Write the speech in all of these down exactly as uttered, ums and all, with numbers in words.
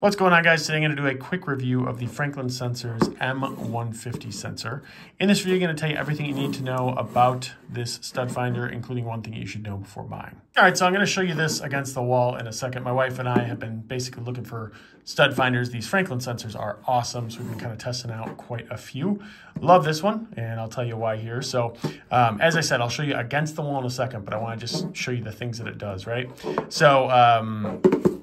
What's going on, guys? Today I'm going to do a quick review of the Franklin Sensors M one fifty sensor. In this video, I'm going to tell you everything you need to know about this stud finder, including one thing you should know before buying. All right, so I'm going to show you this against the wall in a second. My wife and I have been basically looking for stud finders. These Franklin sensors are awesome, so we've been kind of testing out quite a few. Love this one, and I'll tell you why here. So um, as I said, I'll show you against the wall in a second, but I want to just show you the things that it does, right? So um,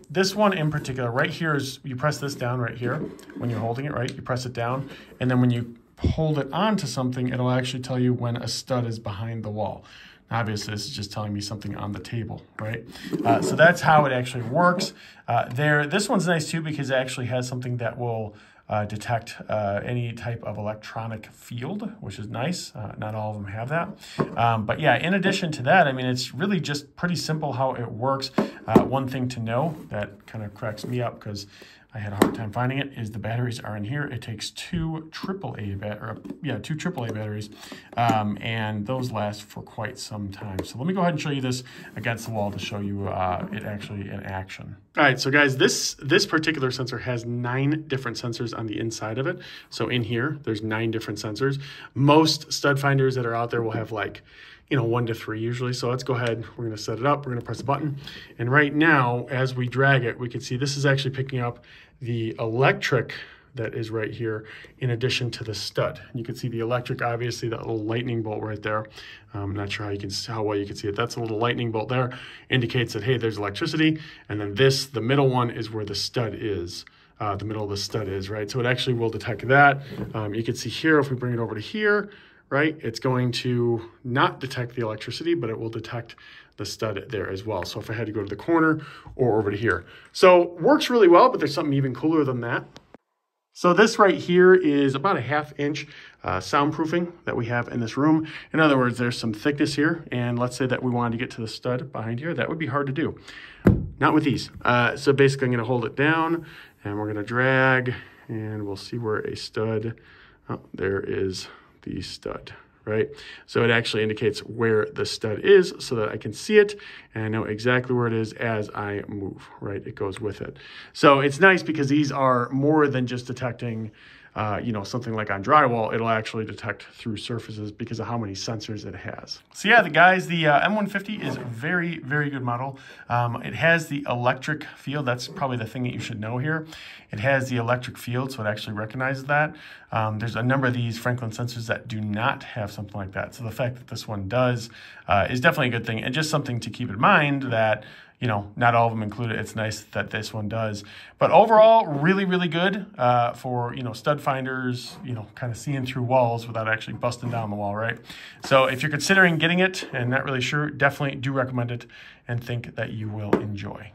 this one in particular, right here is, you press this down right here when you're holding it, right? You press it down, and then when you hold it onto something, it'll actually tell you when a stud is behind the wall. Now, obviously, this is just telling me something on the table, right? Uh, so that's how it actually works. Uh, there, this one's nice too because it actually has something that will uh, detect uh, any type of electronic field, which is nice. Uh, not all of them have that. Um, but yeah, in addition to that, I mean, it's really just pretty simple how it works. Uh, one thing to know that kind of cracks me up because I had a hard time finding it is the batteries are in here. It takes two triple A batteries, yeah, two triple A batteries, um, and those last for quite some time. So let me go ahead and show you this against the wall to show you uh, it actually in action. All right, so guys, this this particular sensor has nine different sensors on the inside of it. So in here, there's nine different sensors. Most stud finders that are out there will have like, you know, one to three usually. So let's go ahead, we're gonna set it up, we're gonna press the button. And right now, as we drag it, we can see this is actually picking up the electric that is right here in addition to the stud. You can see the electric, obviously that little lightning bolt right there. I'm not sure how you can how well you can see it. That's a little lightning bolt there, indicates that, hey, there's electricity. And then this, the middle one is where the stud is. Uh, the middle of the stud is, right? So it actually will detect that. Um, you can see here, if we bring it over to here, right? It's going to not detect the electricity, but it will detect the stud there as well. So if I had to go to the corner or over to here. So works really well, but there's something even cooler than that. So this right here is about a half inch uh, soundproofing that we have in this room. In other words, there's some thickness here. And let's say that we wanted to get to the stud behind here. That would be hard to do. Not with these. Uh, so basically I'm gonna hold it down and we're gonna drag and we'll see where a stud, oh, there is the stud, right? So it actually indicates where the stud is so that I can see it and I know exactly where it is as I move, right? It goes with it. So it's nice because these are more than just detecting, uh, you know, something like on drywall. It'll actually detect through surfaces because of how many sensors it has. So yeah, the guys, the uh, M one fifty is a very, very good model. Um, it has the electric field. That's probably the thing that you should know here. It has the electric field, so it actually recognizes that. Um, there's a number of these Franklin sensors that do not have something like that. So the fact that this one does uh, is definitely a good thing, and just something to keep in mind that, you know, not all of them include it. It's nice that this one does. But overall, really, really good uh, for, you know, stud finders, you know, kind of seeing through walls without actually busting down the wall, right? So if you're considering getting it and not really sure, definitely do recommend it and think that you will enjoy.